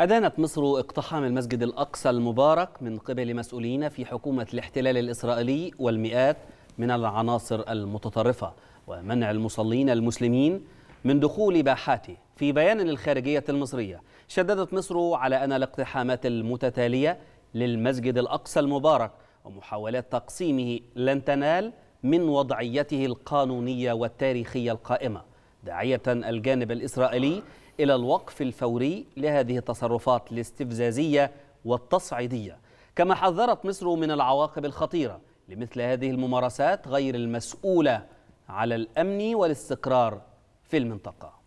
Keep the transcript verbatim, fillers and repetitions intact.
أدانت مصر اقتحام المسجد الأقصى المبارك من قبل مسؤولين في حكومة الاحتلال الإسرائيلي والمئات من العناصر المتطرفة ومنع المصلين المسلمين من دخول باحاته. في بيان للخارجية المصرية، شددت مصر على أن الاقتحامات المتتالية للمسجد الأقصى المبارك ومحاولات تقسيمه لن تنال من وضعيته القانونية والتاريخية القائمة، داعية الجانب الإسرائيلي إلى الوقف الفوري لهذه التصرفات الاستفزازية والتصعيدية. كما حذرت مصر من العواقب الخطيرة لمثل هذه الممارسات غير المسؤولة على الأمن والاستقرار في المنطقة.